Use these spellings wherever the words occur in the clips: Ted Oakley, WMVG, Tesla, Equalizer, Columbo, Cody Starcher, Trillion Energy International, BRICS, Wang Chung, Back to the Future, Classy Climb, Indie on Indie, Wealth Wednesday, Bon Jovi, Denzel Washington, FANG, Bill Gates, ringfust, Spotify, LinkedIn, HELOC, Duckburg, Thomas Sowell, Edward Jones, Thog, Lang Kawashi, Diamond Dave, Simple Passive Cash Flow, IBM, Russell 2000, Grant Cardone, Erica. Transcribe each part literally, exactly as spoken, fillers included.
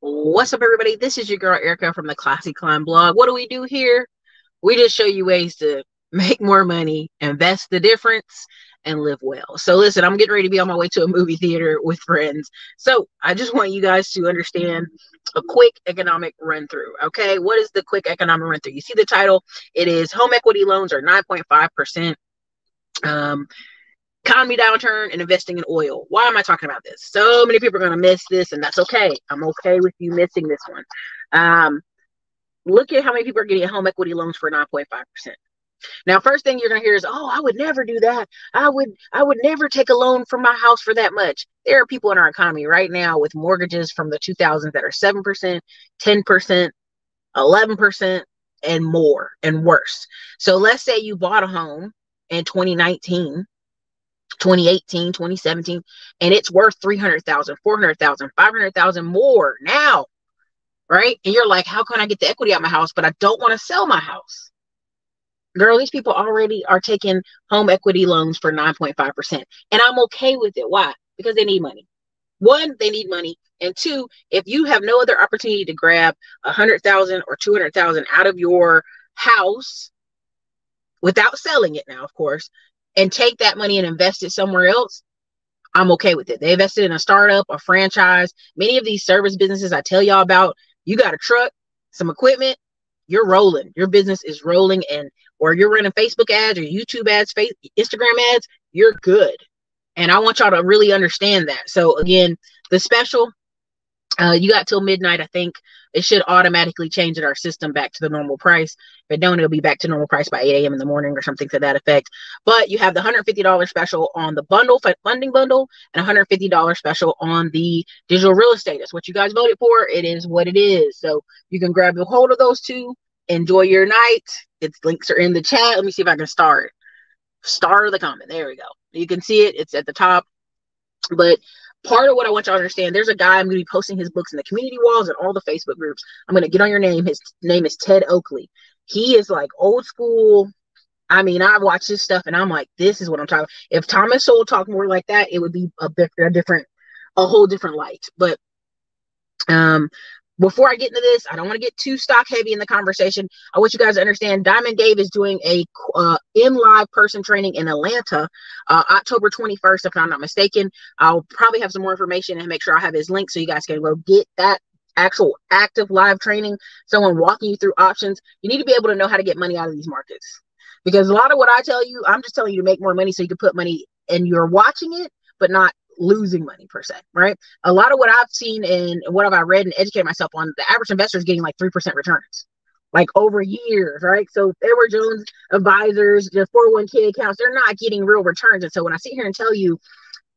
What's up, everybody? This is your girl Erica from the Classy Climb blog. What do we do here? We just show you ways to make more money, invest the difference, and live well. So listen, I'm getting ready to be on my way to a movie theater with friends. So I just want you guys to understand a quick economic run through. Okay, what is the quick economic run through? You see the title. It is home equity loans are nine point five percent. Um, economy downturn and investing in oil. Why am I talking about this? So many people are going to miss this, and that's okay. I'm okay with you missing this one. Um, look at how many people are getting home equity loans for nine point five percent. Now, first thing you're going to hear is, oh, I would never do that. I would I would never take a loan for my house for that much. There are people in our economy right now with mortgages from the two thousands that are seven percent, ten percent, eleven percent, and more and worse. So let's say you bought a home in twenty nineteen, twenty eighteen, twenty seventeen, and it's worth three hundred thousand dollars, four hundred thousand dollars, five hundred thousand dollars more now, right? And you're like, how can I get the equity out of my house, but I don't want to sell my house? Girl, these people already are taking home equity loans for nine point five percent. And I'm okay with it. Why? Because they need money. One, they need money. And two, if you have no other opportunity to grab one hundred thousand dollars or two hundred thousand dollars out of your house without selling it now, of course, and take that money and invest it somewhere else, I'm okay with it. They invested in a startup, a franchise. Many of these service businesses I tell y'all about, you got a truck, some equipment, you're rolling. Your business is rolling, and or you're running Facebook ads or YouTube ads, face, Instagram ads, you're good. And I want y'all to really understand that. So again, the special, uh, you got till midnight, I think. It should automatically change in our system back to the normal price. If it don't, it'll be back to normal price by eight a m in the morning or something to that effect. But you have the one hundred fifty dollar special on the bundle, funding bundle, and one hundred fifty dollar special on the digital real estate. That's what you guys voted for. It is what it is. So you can grab a hold of those two. Enjoy your night. Its links are in the chat. Let me see if I can start. Star the comment. There we go. You can see it. It's at the top. But part of what I want y'all to understand, there's a guy I'm going to be posting his books in the community walls and all the Facebook groups. I'm going to get on your name. His name is Ted Oakley. He is like old school. I mean, I watch his stuff and I'm like, this is what I'm talking about. If Thomas Sowell talked more like that, it would be a, a different, a whole different light. But um, before I get into this, I don't want to get too stock heavy in the conversation. I want you guys to understand Diamond Dave is doing a uh, in-live person training in Atlanta, uh, October twenty-first, if I'm not mistaken. I'll probably have some more information and make sure I have his link so you guys can go get that actual active live training, someone walking you through options. You need to be able to know how to get money out of these markets, because a lot of what I tell you, I'm just telling you to make more money so you can put money and you're watching it, but not losing money per se, right? A lot of what I've seen and what have I read and educated myself on, the average investor is getting like three percent returns, like over years, right? So Edward Jones advisors, the four oh one K accounts, they're not getting real returns. And so when I sit here and tell you,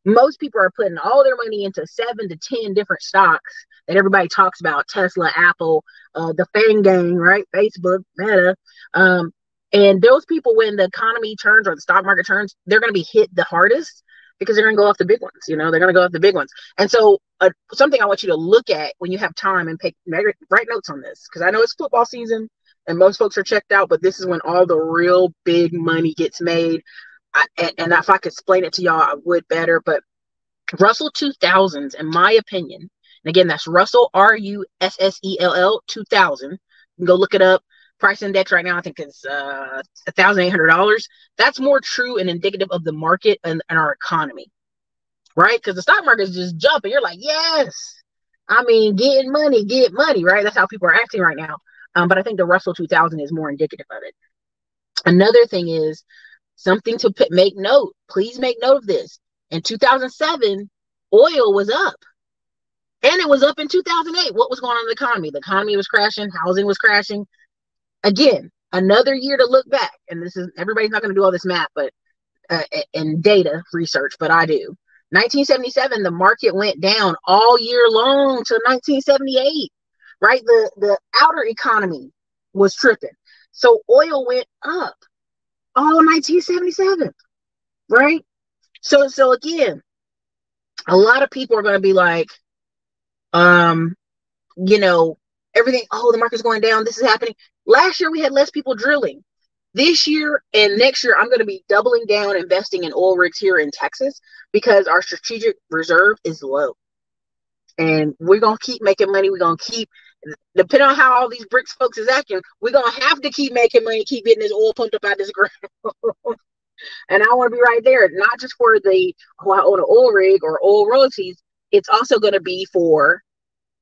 most people are putting all their money into seven to ten different stocks that everybody talks about, Tesla, Apple, uh, the FANG gang, right? Facebook, Meta. Um, and those people, when the economy turns or the stock market turns, they're going to be hit the hardest, because they're going to go off the big ones, you know, they're going to go off the big ones. And so uh, something I want you to look at when you have time and pick, write notes on this, because I know it's football season and most folks are checked out, but this is when all the real big money gets made. I, and, and if I could explain it to y'all, I would better. But Russell two thousands, in my opinion, and again, that's Russell, R U S S E L L, two thousand. You can go look it up. Price index right now, I think it's uh, one thousand eight hundred dollars. That's more true and indicative of the market and, and our economy, right? Because the stock market is just jumping. You're like, yes. I mean, getting money, get money, right? That's how people are acting right now. Um, but I think the Russell two thousand is more indicative of it. Another thing is something to p- make note. Please make note of this. In two thousand seven, oil was up. And it was up in two thousand eight. What was going on in the economy? The economy was crashing. Housing was crashing. Again, another year to look back, and this is, everybody's not going to do all this math, but uh, and data research, but I do. nineteen seventy-seven, the market went down all year long to nineteen seventy-eight, right? The the outer economy was tripping, so oil went up all nineteen seventy-seven, right? So so again, a lot of people are going to be like, um, you know, everything. Oh, the market's going down. This is happening. Last year, we had less people drilling. This year and next year, I'm going to be doubling down investing in oil rigs here in Texas because our strategic reserve is low. and we're going to keep making money. We're going to keep, depending on how all these BRICS folks is acting, we're going to have to keep making money, keep getting this oil pumped up out of this ground. And I want to be right there, not just for the, oh, I own an oil rig or oil royalties. It's also going to be for,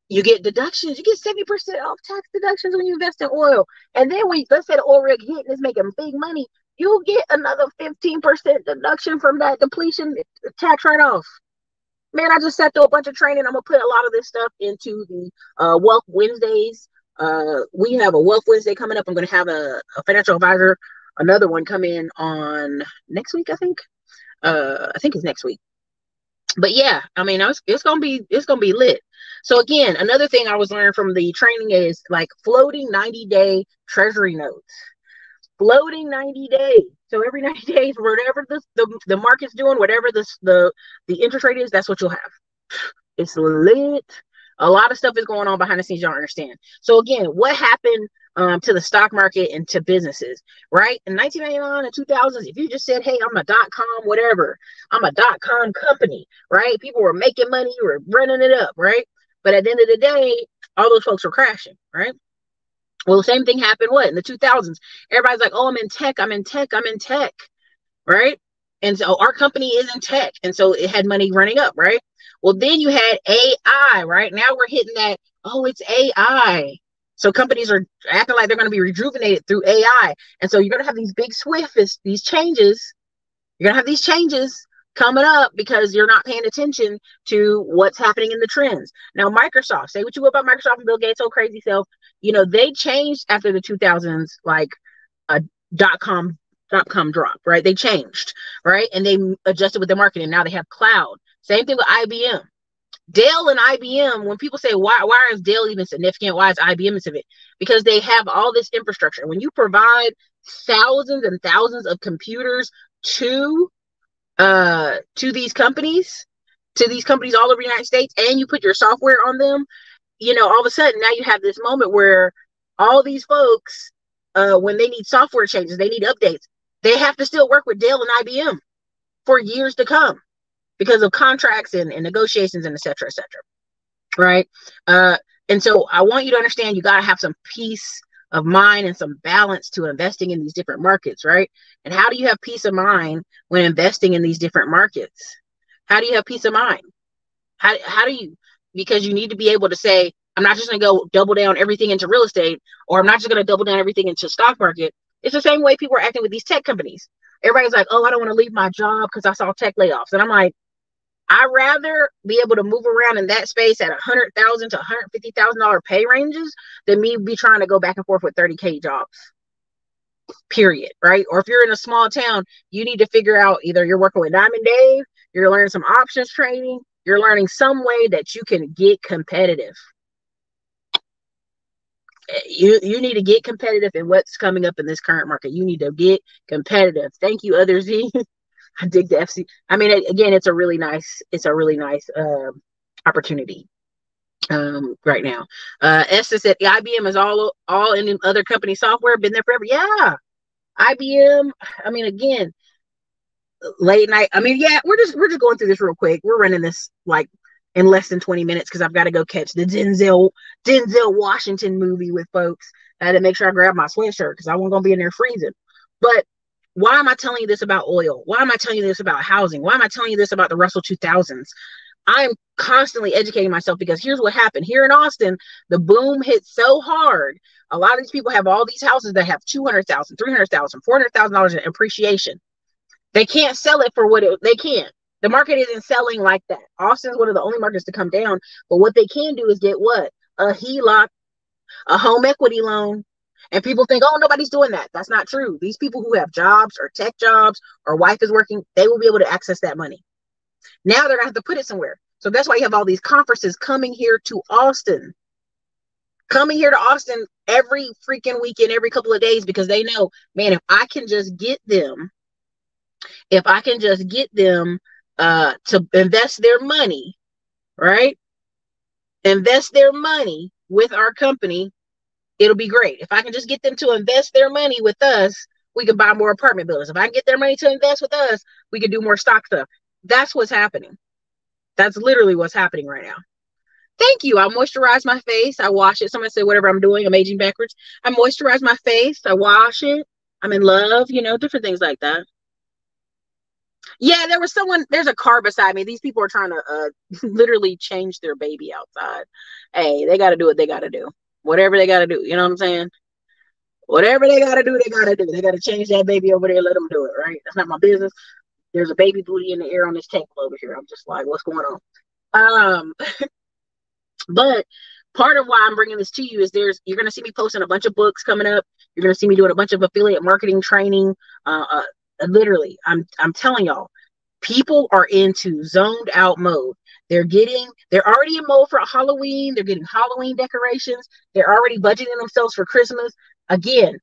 you get deductions. You get seventy percent off tax deductions when you invest in oil. And then when, let's say the oil rig hit and it's making big money, you'll get another fifteen percent deduction from that depletion tax write-off. Man, I just sat through a bunch of training. I'm going to put a lot of this stuff into the uh, Wealth Wednesdays. Uh, we have a Wealth Wednesday coming up. I'm going to have a, a financial advisor, another one, come in on next week, I think. Uh, I think it's next week. But yeah, I mean, I was, it's going to be, it's going to be lit. So again, another thing I was learning from the training is like floating ninety day treasury notes. Floating ninety days. So every ninety days, whatever the, the, the market's doing, whatever the, the, the interest rate is, that's what you'll have. It's lit. A lot of stuff is going on behind the scenes you don't understand. So again, what happened um, to the stock market and to businesses, right? In nineteen ninety-nine and two thousands, if you just said, hey, I'm a dot-com whatever, I'm a dot-com company, right? People were making money, you were running it up, right? But at the end of the day, all those folks were crashing, right? Well, the same thing happened, what, in the two thousands? Everybody's like, oh, I'm in tech, I'm in tech, I'm in tech, right? And so our company is in tech, and so it had money running up, right? Well, then you had A I, right? Now we're hitting that, oh, it's A I. So companies are acting like they're going to be rejuvenated through A I. And so you're going to have these big swifts, these changes. You're going to have these changes coming up because you're not paying attention to what's happening in the trends. Now, Microsoft, say what you will about Microsoft and Bill Gates' whole crazy self, you know, they changed after the two thousands, like a dot-com dot-com drop, right? They changed, right? And they adjusted with the marketing. Now they have cloud. Same thing with I B M. Dell and I B M, when people say, why, why is Dell even significant? Why is I B M significant? Because they have all this infrastructure. When you provide thousands and thousands of computers to uh to these companies to these companies all over the United States, and you put your software on them, you know, all of a sudden now you have this moment where all these folks, uh when they need software changes, they need updates, they have to still work with Dell and I B M for years to come because of contracts and, and negotiations and et cetera, et cetera, right? Uh and so I want you to understand, you got to have some peace of mind and some balance to investing in these different markets, right? And how do you have peace of mind when investing in these different markets? How do you have peace of mind? How, how do you, because you need to be able to say, I'm not just going to go double down everything into real estate, or I'm not just going to double down everything into stock market. It's the same way people are acting with these tech companies. Everybody's like, oh, I don't want to leave my job because I saw tech layoffs. And I'm like, I'd rather be able to move around in that space at one hundred thousand dollars to one hundred fifty thousand dollars pay ranges than me be trying to go back and forth with thirty K jobs, period, right? Or if you're in a small town, you need to figure out, either you're working with Diamond Dave, you're learning some options trading, you're learning some way that you can get competitive. You, you need to get competitive in what's coming up in this current market. You need to get competitive. Thank you, Other Z. I dig the F C. I mean, again, it's a really nice, it's a really nice uh, opportunity um, right now. Uh, Esther said, I B M is all, all in other company software, been there forever. Yeah. I B M. I mean, again, late night. I mean, yeah, we're just, we're just going through this real quick. We're running this like in less than twenty minutes. Cause I've got to go catch the Denzel, Denzel Washington movie with folks. I had to make sure I grab my sweatshirt cause I wasn't going to be in there freezing. But why am I telling you this about oil? Why am I telling you this about housing? Why am I telling you this about the Russell two thousands? I'm constantly educating myself because here's what happened. Here in Austin, the boom hit so hard. A lot of these people have all these houses that have two hundred thousand dollars, three hundred thousand dollars, four hundred thousand dollars in appreciation. They can't sell it for what it, they can. The market isn't selling like that. Austin's one of the only markets to come down. But what they can do is get what? A H E L O C, a home equity loan. And people think, oh, nobody's doing that. That's not true. These people who have jobs or tech jobs or wife is working, they will be able to access that money. Now they're going to have to put it somewhere. So that's why you have all these conferences coming here to Austin. Coming here to Austin every freaking weekend, every couple of days, because they know, man, if I can just get them, if I can just get them uh, to invest their money, right? Invest their money with our company, it'll be great. If I can just get them to invest their money with us, we can buy more apartment buildings. If I can get their money to invest with us, we can do more stock stuff. That's what's happening. That's literally what's happening right now. Thank you. I moisturize my face. I wash it. Someone said, whatever I'm doing, I'm aging backwards. I moisturize my face. I wash it. I'm in love, you know, different things like that. Yeah, there was someone, there's a car beside me. These people are trying to uh, literally change their baby outside. Hey, they got to do what they got to do. Whatever they got to do. You know what I'm saying? Whatever they got to do, they got to do. They got to change that baby over there. Let them do it, right? That's not my business. There's a baby booty in the air on this table over here. I'm just like, what's going on? Um, but part of why I'm bringing this to you is there's, you're going to see me posting a bunch of books coming up. You're going to see me doing a bunch of affiliate marketing training. Uh, uh, literally, I'm, I'm telling y'all, people are into zoned out mode. They're getting, they're already in mode for Halloween. They're getting Halloween decorations. They're already budgeting themselves for Christmas. Again,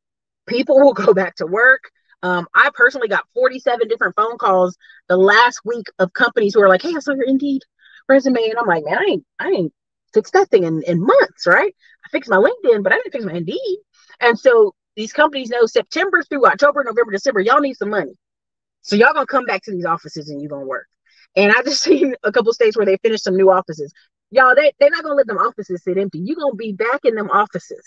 people will go back to work. Um, I personally got forty-seven different phone calls the last week of companies who are like, hey, I saw your Indeed resume. And I'm like, man, I ain't, I ain't fixed that thing in, in months, right? I fixed my LinkedIn, but I didn't fix my Indeed. And so these companies know September through October, November, December, y'all need some money. So y'all gonna come back to these offices and you're gonna work. And I just seen a couple states where they finished some new offices. Y'all, they, they're not gonna let them offices sit empty. You're gonna be back in them offices.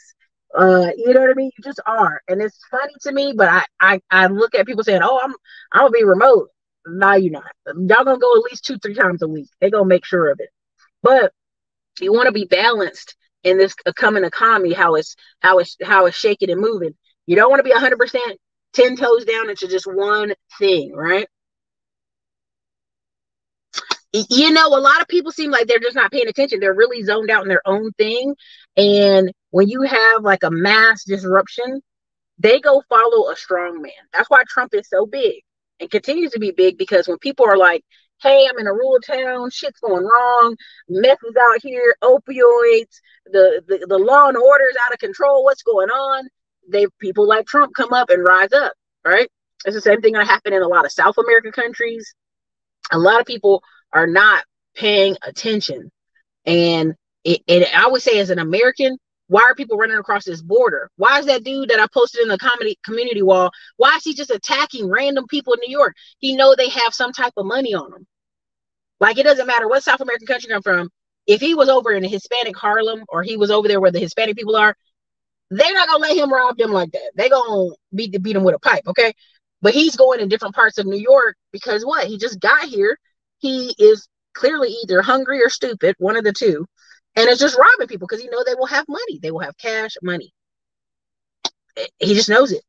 Uh, you know what I mean? You just are. And it's funny to me, but I, I, I look at people saying, oh, I'm I'm gonna be remote. No, you're not. Y'all gonna go at least two, three times a week. They gonna make sure of it. But you wanna be balanced in this coming economy, how it's how it's how it's shaking and moving. You don't wanna be a hundred percent ten toes down into just one thing, right? You know, a lot of people seem like they're just not paying attention. They're really zoned out in their own thing. And when you have like a mass disruption, they go follow a strong man. That's why Trump is so big and continues to be big, because when people are like, hey, I'm in a rural town, shit's going wrong, meth is out here, opioids, the, the, the law and order is out of control, what's going on? They people like Trump come up and rise up, right? It's the same thing that happened in a lot of South American countries. A lot of people are not paying attention. And it, it, I would say as an American, why are people running across this border? Why is that dude that I posted in the comedy community wall, why is he just attacking random people in New York? He know they have some type of money on them. Like, it doesn't matter what South American country I'm from. If he was over in Hispanic Harlem, or he was over there where the Hispanic people are, they're not gonna let him rob them like that. They're gonna beat, beat him with a pipe, okay? But he's going in different parts of New York because what? He just got here. He is clearly either hungry or stupid, one of the two, and it's just robbing people because he knows they will have money. They will have cash money. He just knows it.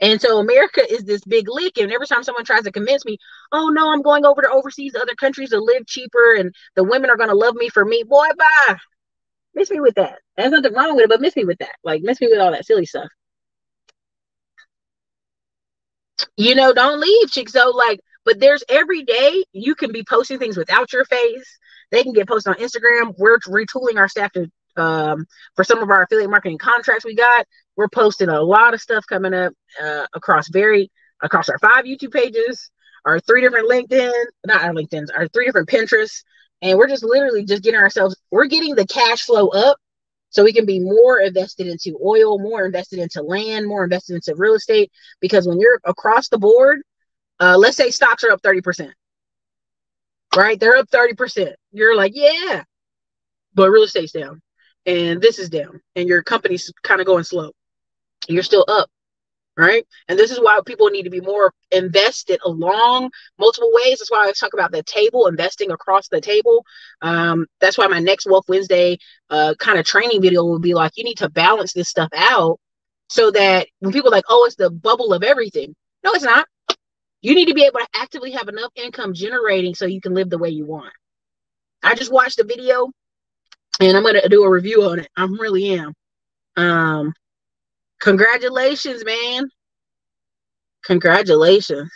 And so America is this big lick, and every time someone tries to convince me, oh, no, I'm going over to overseas to other countries to live cheaper, and the women are going to love me for me. Boy, bye. Miss me with that. There's nothing wrong with it, but miss me with that. Like, miss me with all that silly stuff. You know, don't leave, chicks. So, like, but there's every day you can be posting things without your face. They can get posted on Instagram. We're retooling our staff to, um, for some of our affiliate marketing contracts we got. We're posting a lot of stuff coming up uh, across very across our five YouTube pages, our three different LinkedIn, not our LinkedIn's, our three different Pinterests. And we're just literally just getting ourselves, we're getting the cash flow up so we can be more invested into oil, more invested into land, more invested into real estate. Because when you're across the board, uh, let's say stocks are up thirty percent, right? They're up thirty percent. You're like, yeah, but real estate's down and this is down and your company's kind of going slow. You're still up, right? And this is why people need to be more invested along multiple ways. That's why I talk about the table, investing across the table. Um, that's why my next Wealth Wednesday uh, kind of training video will be like, you need to balance this stuff out so that when people are like, oh, it's the bubble of everything. No, it's not. You need to be able to actively have enough income generating so you can live the way you want. I just watched a video and I'm going to do a review on it. I really am. Um, congratulations, man. Congratulations.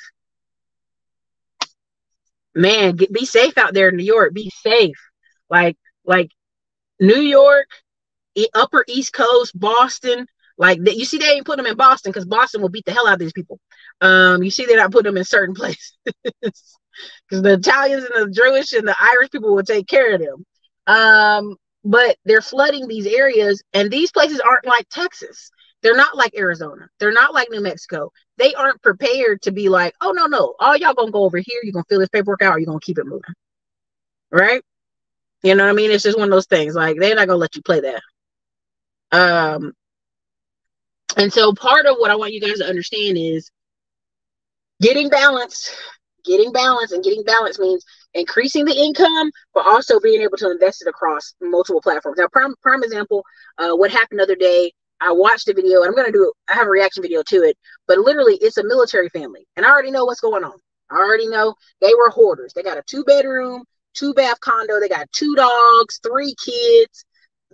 Man, get, be safe out there in New York. Be safe. Like, like New York, Upper East Coast, Boston. Like, that, you see, they ain't put them in Boston because Boston will beat the hell out of these people. Um, you see, they're not putting them in certain places because the Italians and the Jewish and the Irish people will take care of them. Um, but they're flooding these areas, and these places aren't like Texas. They're not like Arizona. They're not like New Mexico. They aren't prepared to be like, oh, no, no, all y'all gonna go over here. You're gonna fill this paperwork out. Or you're gonna keep it moving, right? You know what I mean? It's just one of those things. Like, they're not going to let you play that. Um, and so part of what I want you guys to understand is getting balance, getting balance, and getting balance means increasing the income, but also being able to invest it across multiple platforms. Now, prime, prime example, uh, what happened the other day, I watched the video, and I'm going to do it. I have a reaction video to it, but literally it's a military family, and I already know what's going on. I already know they were hoarders. They got a two-bedroom, two-bath condo. They got two dogs, three kids.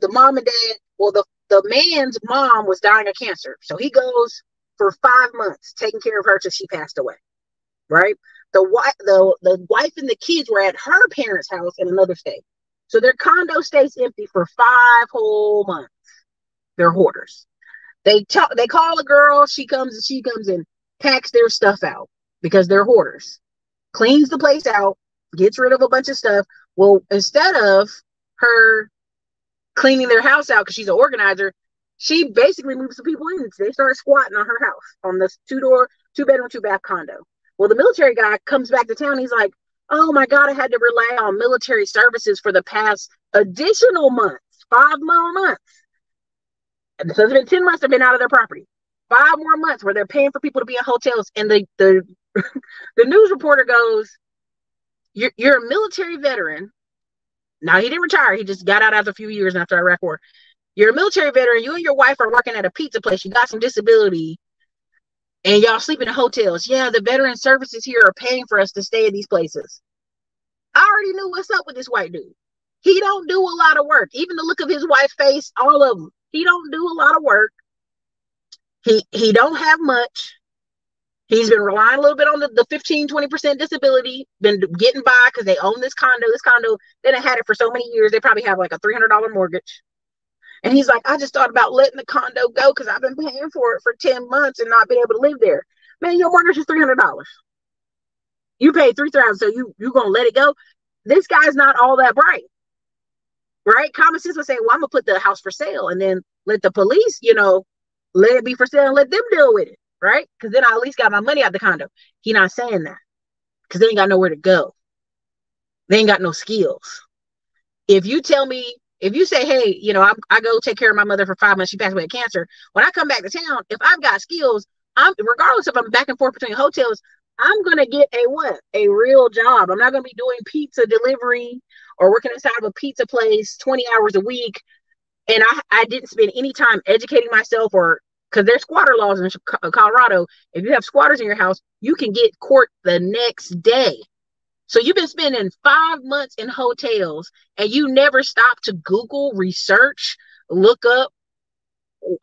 The mom and dad, well, the, the man's mom was dying of cancer, so he goes for five months taking care of her till she passed away, right? The wife, the, the wife and the kids were at her parents' house in another state, so their condo stays empty for five whole months. They're hoarders. They talk, they call a girl, she comes and she comes and packs their stuff out because they're hoarders. Cleans the place out, gets rid of a bunch of stuff. Well, instead of her cleaning their house out because she's an organizer, she basically moves the people in. They start squatting on her house, on this two-door, two-bedroom, two-bath condo. Well, the military guy comes back to town. He's like, oh, my God, I had to rely on military services for the past additional months, five more months. So it's been ten months they've been out of their property. Five more months where they're paying for people to be in hotels. And the the, the news reporter goes, you're, you're a military veteran. Now, he didn't retire. He just got out after a few years after the Iraq War. You're a military veteran. You and your wife are working at a pizza place. You got some disability. And y'all sleep in hotels. Yeah, the veteran services here are paying for us to stay at these places. I already knew what's up with this white dude. He don't do a lot of work. Even the look of his wife's face, all of them. He don't do a lot of work. He he don't have much. He's been relying a little bit on the, the fifteen, twenty percent disability. Been getting by because they own this condo. This condo, they done had it for so many years. They probably have like a three hundred dollar mortgage. And he's like, I just thought about letting the condo go because I've been paying for it for ten months and not been able to live there. Man, your mortgage is three hundred dollars. You paid three thousand dollars, so you, you going to let it go? This guy's not all that bright. Right? Common sense would say, well, I'm going to put the house for sale and then let the police, you know, let it be for sale and let them deal with it. Right? Because then I at least got my money out the condo. He not saying that because they ain't got nowhere to go. They ain't got no skills. If you tell me, if you say, hey, you know, I, I go take care of my mother for five months. She passed away of cancer. When I come back to town, if I've got skills, I'm regardless if I'm back and forth between hotels, I'm going to get a what? A real job. I'm not going to be doing pizza delivery or working inside of a pizza place twenty hours a week. And I, I didn't spend any time educating myself or because there's squatter laws in Colorado. If you have squatters in your house, you can get court the next day. So you've been spending five months in hotels and you never stop to Google, research, look up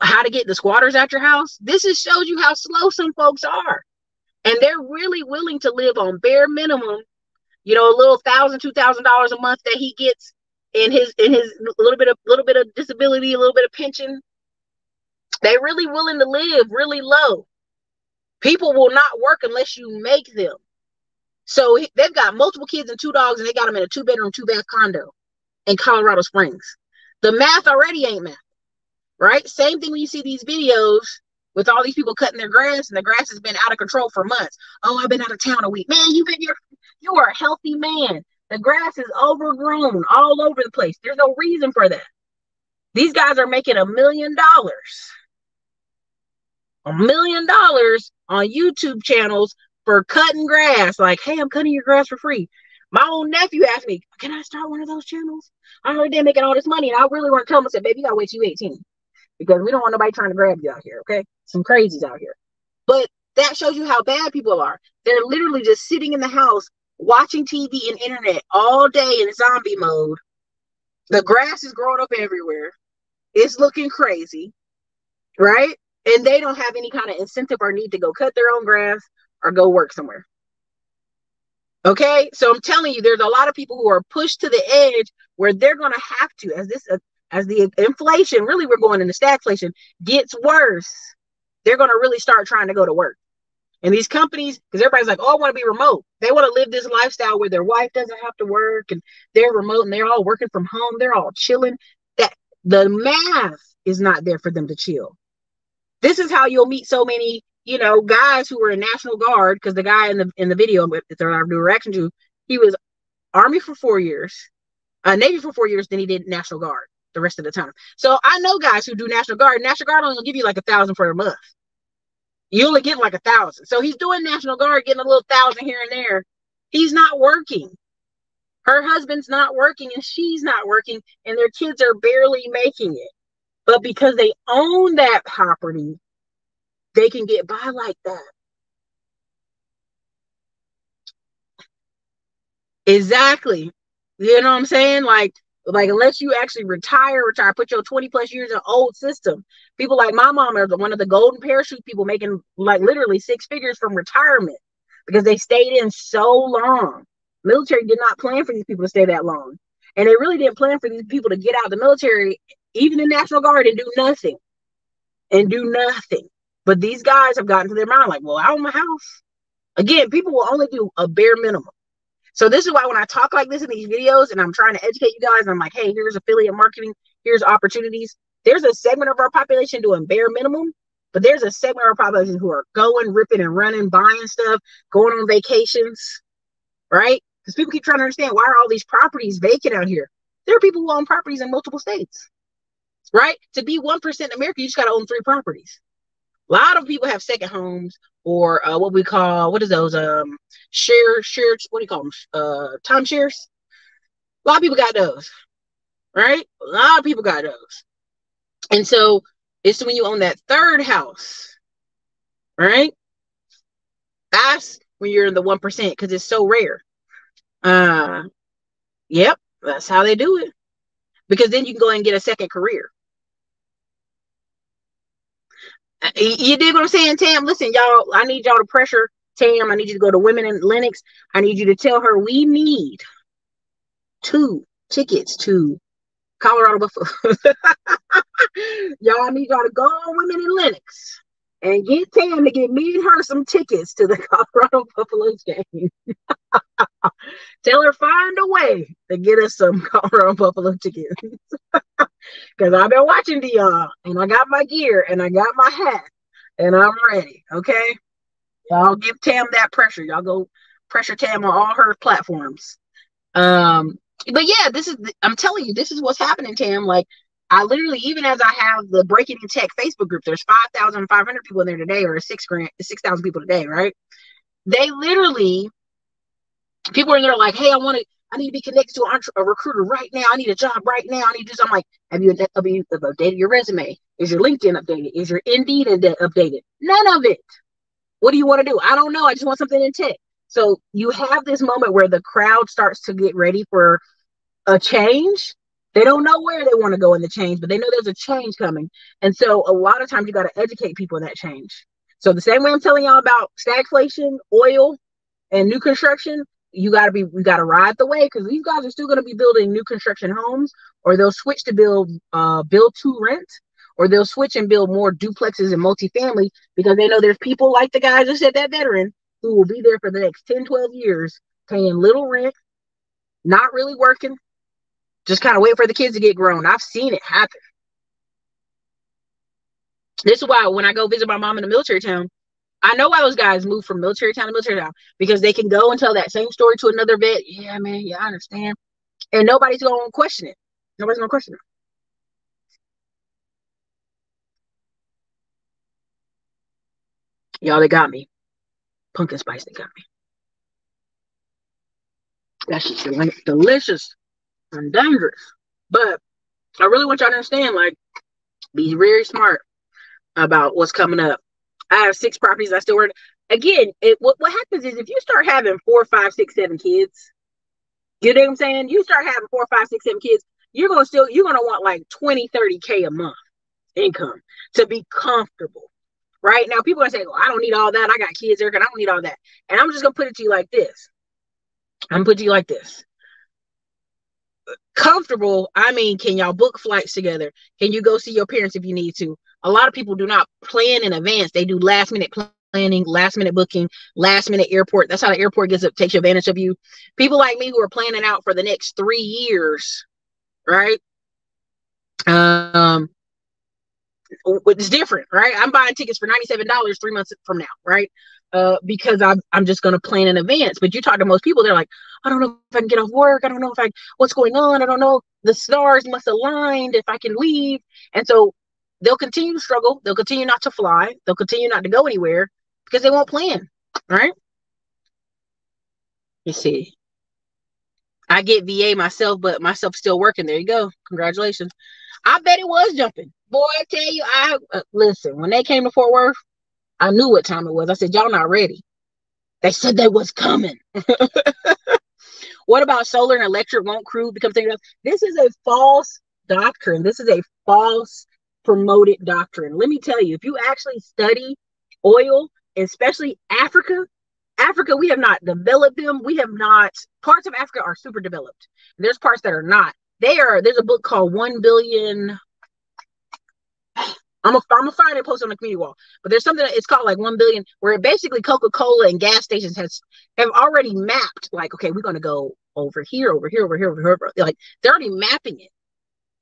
how to get the squatters at your house. This just shows you how slow some folks are. And they're really willing to live on bare minimum, you know, a little thousand, two thousand dollars a month that he gets in his in his little bit of little bit of disability, a little bit of pension. They're really willing to live really low. People will not work unless you make them. So they've got multiple kids and two dogs, and they got them in a two-bedroom, two-bath condo in Colorado Springs. The math already ain't math, right? Same thing when you see these videos with all these people cutting their grass, and the grass has been out of control for months. Oh, I've been out of town a week. Man, you've been here. You are a healthy man. The grass is overgrown all over the place. There's no reason for that. These guys are making a million dollars. A million dollars on YouTube channels for cutting grass. Like, hey, I'm cutting your grass for free. My own nephew asked me, can I start one of those channels? I heard they're making all this money, and I really want to tell them, I said, baby, you got to wait till you're eighteen. Because we don't want nobody trying to grab you out here, okay? Some crazies out here. But that shows you how bad people are. They're literally just sitting in the house watching T V and internet all day in zombie mode. The grass is growing up everywhere. It's looking crazy, right? And they don't have any kind of incentive or need to go cut their own grass or go work somewhere. Okay? So I'm telling you, there's a lot of people who are pushed to the edge where they're going to have to, as this uh, As the inflation, really we're going into stagflation, gets worse, they're going to really start trying to go to work. And these companies, because everybody's like, oh, I want to be remote. They want to live this lifestyle where their wife doesn't have to work and they're remote and they're all working from home. They're all chilling. That the math is not there for them to chill. This is how you'll meet so many, you know, guys who were in National Guard, because the guy in the in the video that I do reaction to, he was Army for four years. uh, Navy for four years. Then he did National Guard the rest of the time. So I know guys who do National Guard. National Guard only will give you like a thousand for a month. You only get like a thousand. So he's doing National Guard, getting a little thousand here and there. He's not working. Her husband's not working and she's not working and their kids are barely making it. But because they own that property, they can get by like that. Exactly. You know what I'm saying? Like, like unless you actually retire, retire, put your twenty plus years in old system. People like my mom are one of the golden parachute people making like literally six figures from retirement because they stayed in so long. Military did not plan for these people to stay that long. And they really didn't plan for these people to get out of the military, even the National Guard, and do nothing. And do nothing. But these guys have gotten to their mind like, well, I own my house. Again, people will only do a bare minimum. So this is why when I talk like this in these videos and I'm trying to educate you guys, and I'm like, hey, here's affiliate marketing, here's opportunities. There's a segment of our population doing bare minimum, but there's a segment of our population who are going, ripping and running, buying stuff, going on vacations, right? Because people keep trying to understand, why are all these properties vacant out here? There are people who own properties in multiple states, right? To be one percent in America, you just got to own three properties. A lot of people have second homes or uh, what we call, what is those? Um, share, share, what do you call them? Uh, timeshares. A lot of people got those, right? A lot of people got those. And so it's when you own that third house, right? That's when you're in the one percent because it's so rare. Uh, yep, that's how they do it. Because then you can go and get a second career. You dig what I'm saying, Tam? Listen, y'all, I need y'all to pressure Tam. I need you to go to Women in Linux. I need you to tell her we need two tickets to Colorado Buffalo. Y'all, I need y'all to go on Women in Linux and get Tam to get me and her some tickets to the Colorado Buffaloes game. Tell her find a way to get us some Colorado Buffalo tickets. Because I've been watching y'all, and I got my gear, and I got my hat, and I'm ready, okay? Y'all give Tam that pressure. Y'all go pressure Tam on all her platforms. Um, but, yeah, this is. I'm telling you, this is what's happening, Tam. Like, I literally, even as I have the Breaking in Tech Facebook group, there's five thousand five hundred people in there today, or six thousand people today, right? They literally, people are in there like, hey, I want to, I need to be connected to an entre- a recruiter right now. I need a job right now. I need to do something. I'm like, have you, have you updated your resume? Is your LinkedIn updated? Is your Indeed updated? None of it. What do you want to do? I don't know. I just want something in tech. So you have this moment where the crowd starts to get ready for a change. They don't know where they want to go in the change, but they know there's a change coming. And so a lot of times you got to educate people in that change. So the same way I'm telling y'all about stagflation, oil, and new construction, you got to be, we got to ride the way because these guys are still going to be building new construction homes, or they'll switch to build, uh, build to rent, or they'll switch and build more duplexes and multifamily because they know there's people like the guys that said that veteran who will be there for the next ten, twelve years paying little rent, not really working, just kind of wait for the kids to get grown. I've seen it happen. This is why when I go visit my mom in the military town, I know why those guys move from military town to military town, because they can go and tell that same story to another vet. Yeah, man, yeah, I understand. And nobody's going to question it. Nobody's going to question it. Y'all, they got me. Pumpkin spice, they got me. That shit's delicious and dangerous. But I really want y'all to understand, like, be very smart about what's coming up. I have six properties I still own. Again, it, what, what happens is if you start having four, five, six, seven kids, you know what I'm saying? You start having four, five, six, seven kids, you're going to still, you're going to want like twenty, thirty K a month income to be comfortable, right? Now, people are saying, well, I don't need all that. I got kids, Erica, and I don't need all that. And I'm just going to put it to you like this. I'm going to put it to you like this. Comfortable, I mean, can y'all book flights together? Can you go see your parents if you need to? A lot of people do not plan in advance. They do last minute planning, last minute booking, last minute airport. That's how the airport gets up, takes advantage of you. People like me who are planning out for the next three years, right? Um, it's different, right? I'm buying tickets for ninety-seven dollars three months from now, right? Uh, because I'm, I'm just going to plan in advance. But you talk to most people, they're like, I don't know if I can get off work. I don't know if I, what's going on. I don't know. The stars must align if I can leave. And so they'll continue to struggle. They'll continue not to fly. They'll continue not to go anywhere because they won't plan. All right. You see, I get V A myself, but myself still working. There you go. Congratulations. I bet it was jumping. Boy, I tell you, I uh, listen, when they came to Fort Worth, I knew what time it was. I said, y'all not ready. They said they was coming. What about solar and electric won't crew become things? This is a false doctrine. This is a false promoted doctrine. Let me tell you, if you actually study oil, especially Africa, Africa, we have not developed them. We have not. Parts of Africa are super developed. There's parts that are not. They are. There's a book called one billion. I'm gonna find it and post it on the community wall. But there's something that it's called like one billion, where basically Coca-Cola and gas stations has have already mapped. Like, okay, we're gonna go over here, over here, over here, over here. Like they're already mapping it.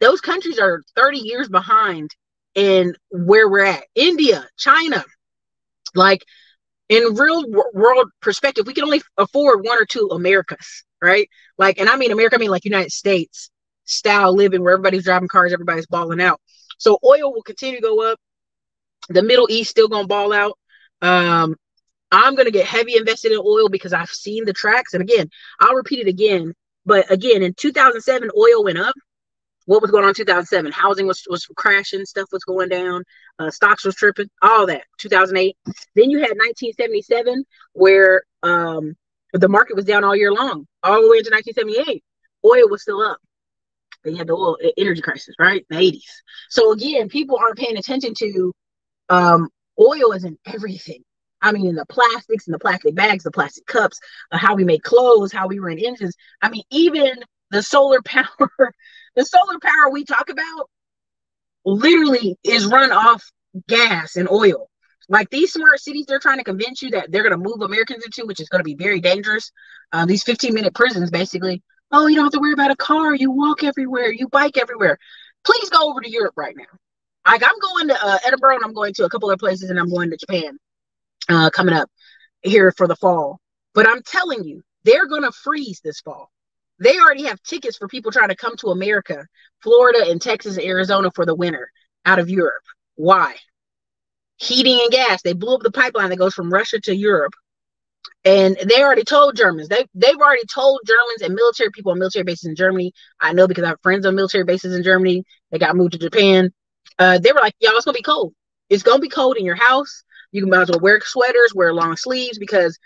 Those countries are thirty years behind in where we're at. India, China, like. In real world perspective, we can only afford one or two Americas, right? Like, and I mean America, I mean like United States style living where everybody's driving cars, everybody's balling out. So oil will continue to go up. The Middle East still going to ball out. Um, I'm going to get heavy invested in oil because I've seen the tracks. And again, I'll repeat it again. But again, in two thousand seven, oil went up. What was going on in two thousand seven? Housing was, was crashing. Stuff was going down. Uh, stocks was tripping. All that. two thousand eight. Then you had nineteen seventy-seven where um, the market was down all year long. All the way into nineteen seventy-eight. Oil was still up. Then you had the oil energy crisis, right? The eighties. So again, people aren't paying attention to um, oil is in everything. I mean, in the plastics, in the plastic bags, the plastic cups, uh, how we make clothes, how we run engines. I mean, even the solar power... The solar power we talk about literally is run off gas and oil. Like these smart cities, they're trying to convince you that they're going to move Americans into, which is going to be very dangerous. Um, these fifteen minute prisons, basically. Oh, you don't have to worry about a car. You walk everywhere. You bike everywhere. Please go over to Europe right now. Like I'm going to uh, Edinburgh, and I'm going to a couple other places, and I'm going to Japan uh, coming up here for the fall. But I'm telling you, they're going to freeze this fall. They already have tickets for people trying to come to America, Florida and Texas and Arizona for the winter out of Europe. Why? Heating and gas. They blew up the pipeline that goes from Russia to Europe. And they already told Germans. They, they've already told Germans and military people on military bases in Germany. I know because I have friends on military bases in Germany. They got moved to Japan. Uh, they were like, y'all, it's going to be cold. It's going to be cold in your house. You can might as well wear sweaters, wear long sleeves because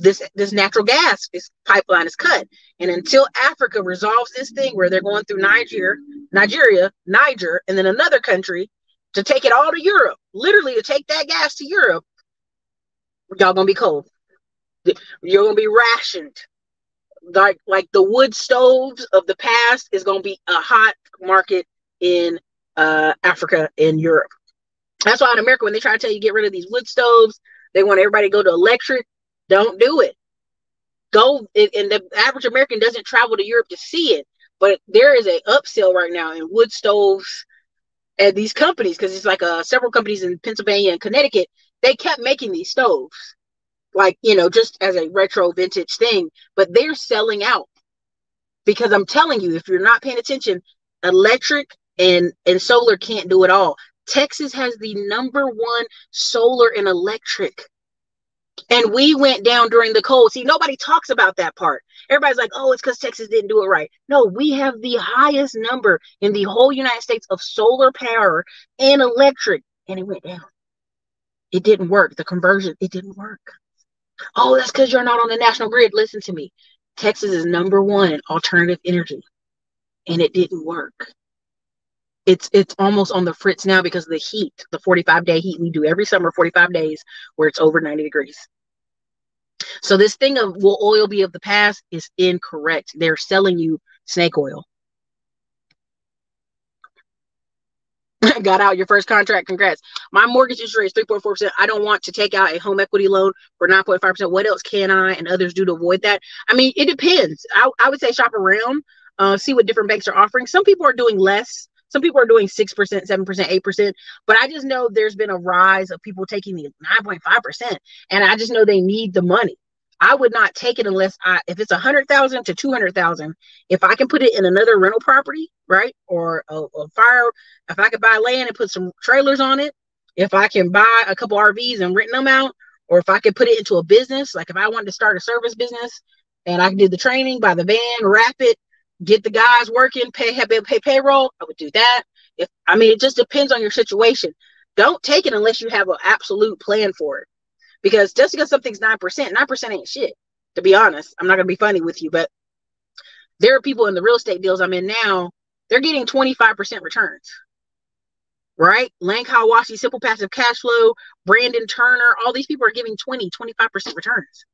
This this natural gas is pipeline is cut. And until Africa resolves this thing where they're going through Niger, Nigeria, Niger, and then another country to take it all to Europe, literally to take that gas to Europe, y'all going to be cold. You're going to be rationed. Like, like the wood stoves of the past is going to be a hot market in uh, Africa and Europe. That's why in America, when they try to tell you get rid of these wood stoves, they want everybody to go to electric. Don't do it. Go, and the average American doesn't travel to Europe to see it, but there is a upsell right now in wood stoves at these companies because it's like uh, several companies in Pennsylvania and Connecticut. They kept making these stoves, like, you know, just as a retro vintage thing, but they're selling out because I'm telling you, if you're not paying attention, electric and, and solar can't do it all. Texas has the number one solar and electric. And we went down during the cold. See, nobody talks about that part. Everybody's like, oh, it's because Texas didn't do it right. No, we have the highest number in the whole United States of solar power and electric. And it went down. It didn't work. The conversion, it didn't work. Oh, that's because you're not on the national grid. Listen to me. Texas is number one in alternative energy. And it didn't work. It's it's almost on the fritz now because of the heat, the forty-five day heat we do every summer, forty-five days, where it's over ninety degrees. So this thing of will oil be of the past is incorrect. They're selling you snake oil. Got out your first contract. Congrats. My mortgage interest rate is three point four percent. I don't want to take out a home equity loan for nine point five percent. What else can I and others do to avoid that? I mean, it depends. I, I would say shop around, uh, see what different banks are offering. Some people are doing less. Some people are doing six percent, seven percent, eight percent, but I just know there's been a rise of people taking the nine point five percent, and I just know they need the money. I would not take it unless I, if it's one hundred thousand to two hundred thousand, if I can put it in another rental property, right? Or a, a fire, if I could buy land and put some trailers on it, if I can buy a couple R Vs and rent them out, or if I could put it into a business, like if I wanted to start a service business and I did the training, buy the van, wrap it, get the guys working, pay, pay, pay payroll, I would do that. If, I mean, it just depends on your situation. Don't take it unless you have an absolute plan for it. Because just because something's nine percent, nine percent ain't shit, to be honest. I'm not going to be funny with you, but there are people in the real estate deals I'm in now, they're getting twenty-five percent returns, right? Lang Kawashi, Simple Passive Cash Flow, Brandon Turner, all these people are giving twenty, twenty-five percent returns.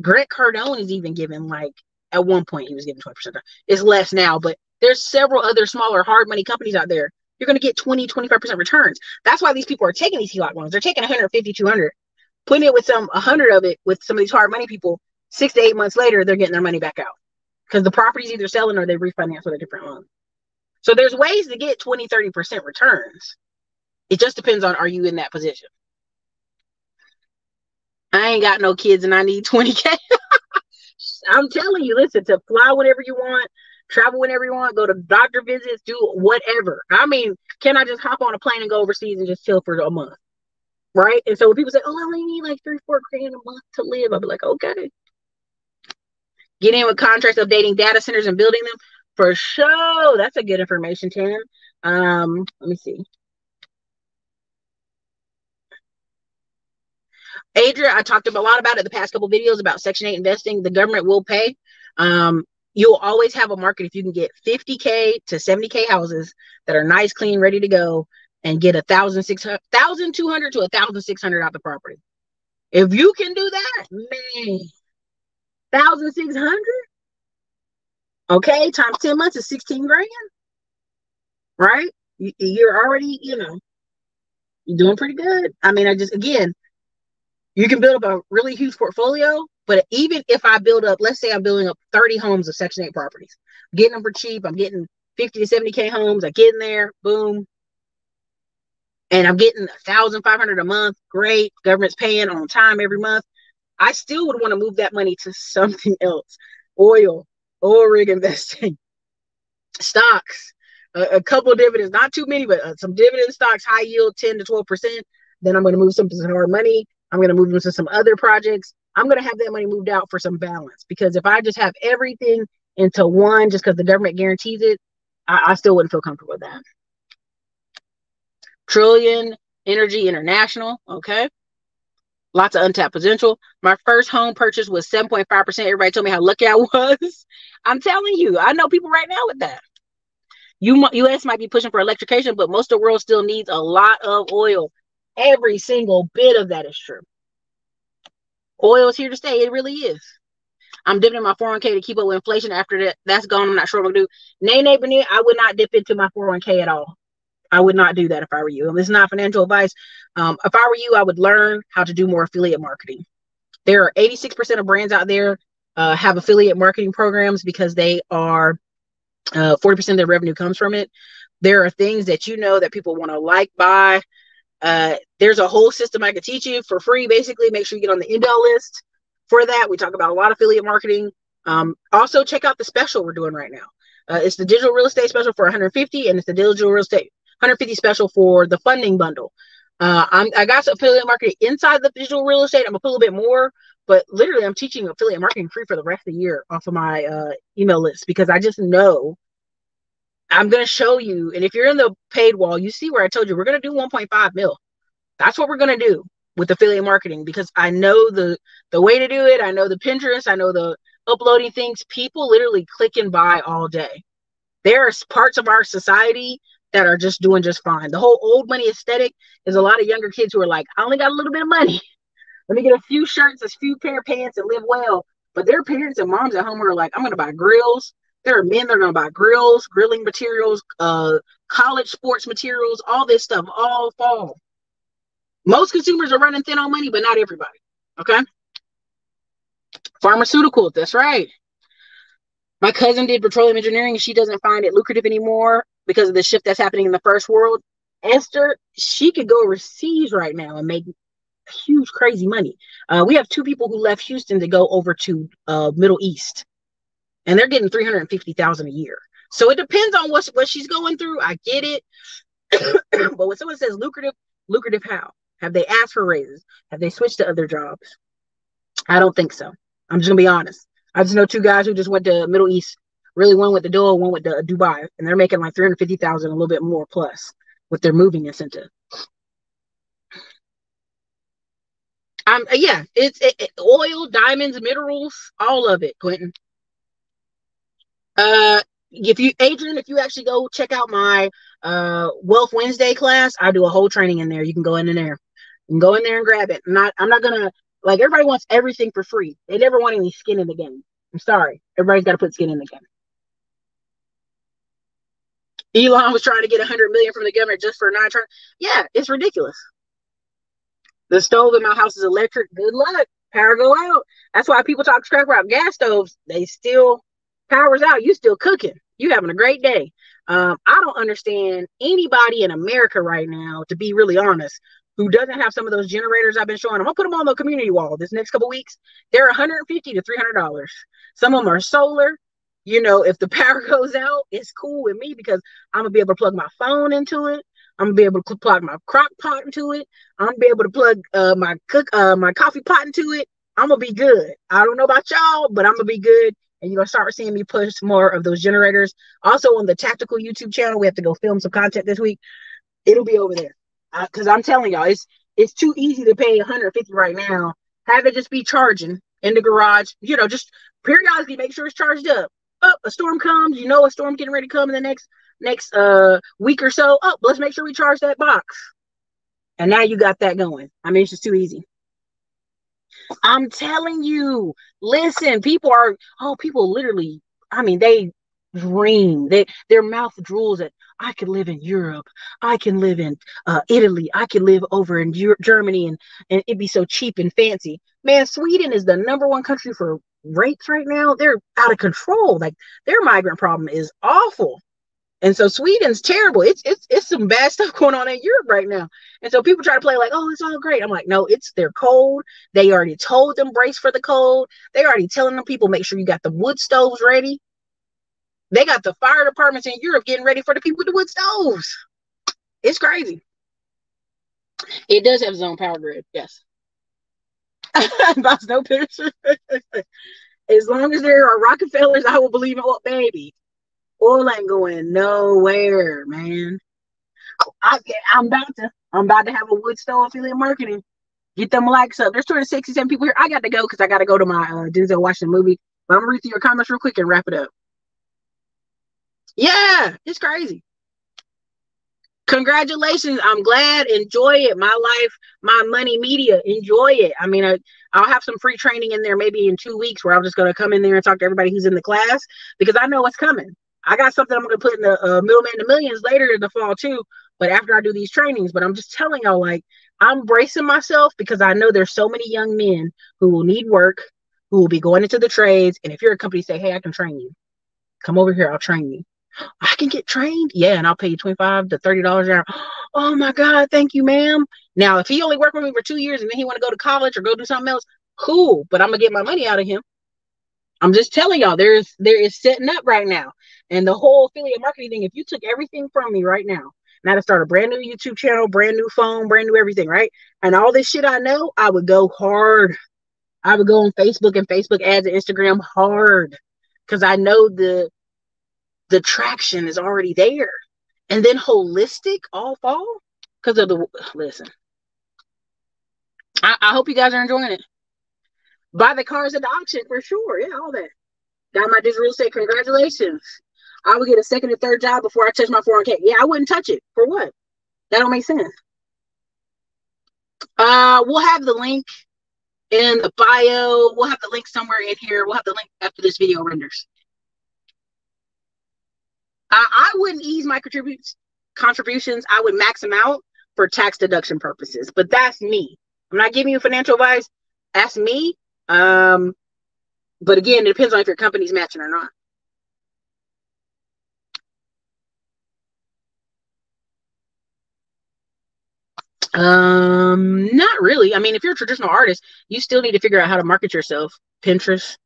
Grant Cardone is even giving, like, at one point he was giving twenty percent. It's less now, but there's several other smaller hard money companies out there. You're going to get twenty, twenty-five percent returns. That's why these people are taking these HELOC loans. They're taking one fifty, two hundred. Putting it with some one hundred of it with some of these hard money people, six to eight months later, they're getting their money back out because the property's either selling or they refinance with a different loan. So there's ways to get twenty, thirty percent returns. It just depends on, are you in that position? I ain't got no kids and I need twenty K. I'm telling you, listen, to fly whenever you want, travel whenever you want, go to doctor visits, do whatever. I mean, can I just hop on a plane and go overseas and just chill for a month? Right? And so when people say, oh, I only need like three, four grand a month to live, I'll be like, okay. Get in with contracts, updating data centers and building them. For sure. That's a good information, Tim. Um, let me see. Adria, I talked a lot about it the past couple videos about Section eight investing. The government will pay. Um, you'll always have a market if you can get fifty K to seventy K houses that are nice, clean, ready to go, and get one thousand two hundred to one thousand six hundred out the property. If you can do that, man, one thousand six hundred? Okay, times ten months is sixteen grand, right? You, you're already, you know, you're doing pretty good. I mean, I just, again, you can build up a really huge portfolio, but even if I build up, let's say I'm building up thirty homes of Section eight properties, I'm getting them for cheap, I'm getting fifty to seventy K homes, I get in there, boom, and I'm getting one thousand five hundred dollars a month, great, government's paying on time every month, I still would want to move that money to something else. Oil, oil rig investing, stocks, a, a couple of dividends, not too many, but uh, some dividend stocks, high yield, ten to twelve percent. Then I'm going to move some to some hard money. I'm going to move them to some other projects. I'm going to have that money moved out for some balance, because if I just have everything into one just because the government guarantees it, I, I still wouldn't feel comfortable with that. Trillion Energy International, okay? Lots of untapped potential. My first home purchase was seven point five percent. Everybody told me how lucky I was. I'm telling you, I know people right now with that. You, U S might be pushing for electrification, but most of the world still needs a lot of oil. Every single bit of that is true. Oil is here to stay. It really is. I'm dipping in my four oh one K to keep up with inflation. After that, that's gone, I'm not sure what I'm going to do. Nay, nay, Benita, I would not dip into my four oh one K at all. I would not do that if I were you. It's not financial advice. Um, if I were you, I would learn how to do more affiliate marketing. There are eighty-six percent of brands out there uh, have affiliate marketing programs because they are uh, forty percent of their revenue comes from it. There are things that you know that people want to like, buy. Uh, there's a whole system I could teach you for free, basically. Make sure you get on the email list for that. We talk about a lot of affiliate marketing. Um, also, check out the special we're doing right now. Uh, it's the digital real estate special for one hundred fifty dollars, and it's the digital real estate one hundred fifty special for the funding bundle. Uh, I'm, I got some affiliate marketing inside the digital real estate. I'm going to put a little bit more, but literally I'm teaching affiliate marketing free for the rest of the year off of my uh, email list, because I just know I'm going to show you. And if you're in the paid wall, you see where I told you we're going to do one point five mil. That's what we're going to do with affiliate marketing, because I know the, the way to do it. I know the Pinterest. I know the uploading things. People literally click and buy all day. There are parts of our society that are just doing just fine. The whole old money aesthetic is a lot of younger kids who are like, I only got a little bit of money. Let me get a few shirts, a few pair of pants, and live well. But their parents and moms at home are like, I'm going to buy grills. There are men that are going to buy grills, grilling materials, uh, college sports materials, all this stuff, all fall. Most consumers are running thin on money, but not everybody, okay? Pharmaceuticals, that's right. My cousin did petroleum engineering, and she doesn't find it lucrative anymore because of the shift that's happening in the first world. Esther, she could go overseas right now and make huge, crazy money. Uh, we have two people who left Houston to go over to uh, Middle East, and they're getting three hundred fifty thousand dollars a year. So it depends on what, what she's going through. I get it. But when someone says lucrative, lucrative how? Have they asked for raises? Have they switched to other jobs? I don't think so. I'm just going to be honest. I just know two guys who just went to Middle East. Really, one with the Doha, one with the Dubai. And they're making like three hundred fifty thousand dollars, a little bit more plus with their moving incentive. Um, yeah, it's it, it, oil, diamonds, minerals, all of it, Quentin. Uh, if you, Adrian, if you actually go check out my uh, Wealth Wednesday class, I do a whole training in there. You can go in there and go in there and grab it. I'm not, I'm not going to, like, everybody wants everything for free. They never want any skin in the game. I'm sorry. Everybody's got to put skin in the game. Elon was trying to get one hundred million dollars from the government just for non-trying. Yeah, it's ridiculous. The stove in my house is electric. Good luck. Power go out. That's why people talk crap about gas stoves. They still powers out. You still cooking. You having a great day. Um, I don't understand anybody in America right now, to be really honest, who doesn't have some of those generators I've been showing. I'm going to put them on the community wall this next couple weeks. They're one hundred fifty to three hundred dollars. Some of them are solar. You know, if the power goes out, it's cool with me because I'm going to be able to plug my phone into it. I'm going to be able to plug my crock pot into it. I'm going to be able to plug uh, my cook, uh, my coffee pot into it. I'm going to be good. I don't know about y'all, but I'm going to be good. And you're going to start seeing me push more of those generators. Also on the Tactical YouTube channel, we have to go film some content this week. It'll be over there. Because uh, I'm telling y'all, it's it's too easy to pay one hundred fifty dollars right now. Have it just be charging in the garage. You know, just periodically make sure it's charged up. Oh, a storm comes, you know, a storm getting ready to come in the next next uh week or so. Oh, let's make sure we charge that box. And now you got that going. I mean, it's just too easy. I'm telling you, listen, people are, oh, people literally, I mean, they dream. They, their mouth drools at, I could live in Europe. I can live in uh, Italy. I could live over in Euro Germany and, and it'd be so cheap and fancy. Man, Sweden is the number one country for rates right now. They're out of control. Like, their migrant problem is awful. And so Sweden's terrible. It's it's it's some bad stuff going on in Europe right now. And so people try to play like, oh, it's all great. I'm like, no, it's their cold. They already told them brace for the cold. They already telling them people, make sure you got the wood stoves ready. They got the fire departments in Europe getting ready for the people with the wood stoves. It's crazy. It does have its own power grid, yes. That's no picture. As long as there are Rockefellers, I will believe in oil, baby. Oil ain't going nowhere, man. I, I'm about to. I'm about to have a wood stove affiliate marketing. Get them likes up. There's two hundred sixty-seven people here. I got to go because I got to go to my uh, Denzel Washington movie. But I'm gonna read through your comments real quick and wrap it up. Yeah, it's crazy. Congratulations. I'm glad. Enjoy it. My life, my money media. Enjoy it. I mean, I, I'll have some free training in there maybe in two weeks where I'm just going to come in there and talk to everybody who's in the class because I know what's coming. I got something I'm going to put in the uh, Middleman to Millions later in the fall too, but after I do these trainings. But I'm just telling y'all, like, I'm bracing myself because I know there's so many young men who will need work, who will be going into the trades. And if you're a company, say, hey, I can train you. Come over here. I'll train you. I can get trained. Yeah, and I'll pay you twenty-five to thirty dollars an hour. Oh, my God. Thank you, ma'am. Now, if he only worked with me for two years and then he want to go to college or go do something else, cool. But I'm going to get my money out of him. I'm just telling y'all, there is there is setting up right now. And the whole affiliate marketing thing, if you took everything from me right now, and I had to start a brand new YouTube channel, brand new phone, brand new everything, right? And all this shit I know, I would go hard. I would go on Facebook and Facebook ads and Instagram hard because I know the... the traction is already there. And then holistic all fall because of the, listen, I, I hope you guys are enjoying it. Buy the cars at the auction for sure. Yeah, all that. Got my digital real estate. Congratulations. I would get a second or third job before I touch my four oh one K. Yeah, I wouldn't touch it. For what? That don't make sense. Uh, we'll have the link in the bio. We'll have the link somewhere in here. We'll have the link after this video renders. I wouldn't ease my contributions. I would max them out for tax deduction purposes. But that's me. I'm not giving you financial advice. That's me. Um, but again, it depends on if your company's matching or not. Um, not really. I mean, if you're a traditional artist, you still need to figure out how to market yourself. Pinterest,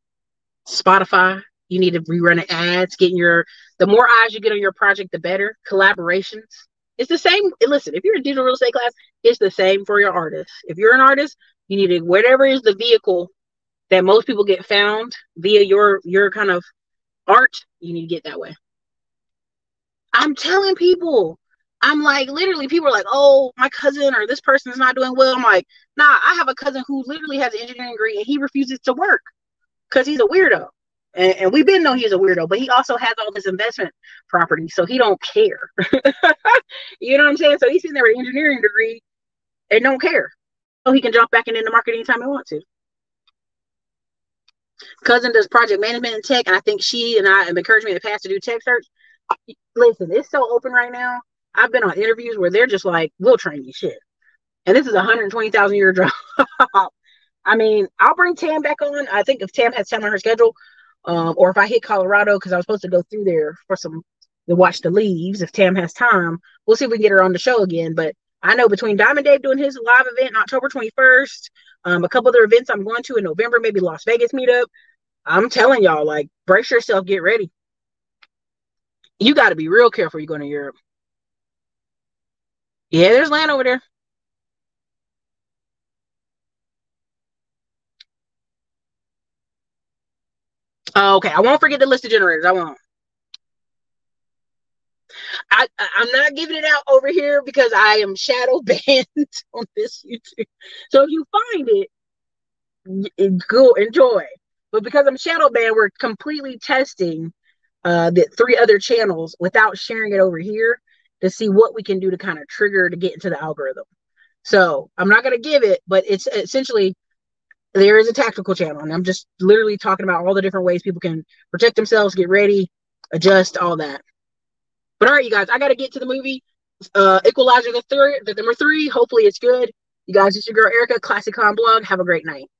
Spotify, you need to rerun ads, getting your, the more eyes you get on your project, the better. Collaborations. It's the same. Listen, if you're a digital real estate class, it's the same for your artist. If you're an artist, you need to, whatever is the vehicle that most people get found via your, your kind of art, you need to get that way. I'm telling people, I'm like, literally people are like, oh, my cousin or this person's not doing well. I'm like, nah, I have a cousin who literally has an engineering degree and he refuses to work because he's a weirdo. And, and we've been know he's a weirdo, but he also has all this investment property, so he don't care. You know what I'm saying? So he's sitting there with an engineering degree and don't care. So he can jump back into the market anytime he wants to. Cousin does project management and tech, and I think she and I have encouraged me in the past to do tech search. Listen, it's so open right now. I've been on interviews where they're just like, we'll train you shit. And this is a one hundred twenty thousand year job. I mean, I'll bring Tam back on. I think if Tam has time on her schedule, um, or if I hit Colorado, because I was supposed to go through there for some to watch the leaves. If Tam has time, we'll see if we can get her on the show again. But I know between Diamond Dave doing his live event on October twenty-first, um, a couple other events I'm going to in November, maybe Las Vegas meetup. I'm telling y'all, like, brace yourself, get ready. You got to be real careful you're going to Europe. Yeah, there's land over there. Oh, okay, I won't forget the list of generators. I won't. I, I'm not giving it out over here because I am shadow banned on this YouTube. So if you find it, go enjoy. But because I'm shadow banned, we're completely testing uh, the three other channels without sharing it over here, to see what we can do to kind of trigger to get into the algorithm. So I'm not going to give it, but it's essentially, there is a tactical channel. And I'm just literally talking about all the different ways people can protect themselves, get ready, adjust, all that. But all right, you guys, I got to get to the movie. Uh, Equalizer the third, the number three. Hopefully it's good. You guys, it's your girl Erica, Classic Con Blog. Have a great night.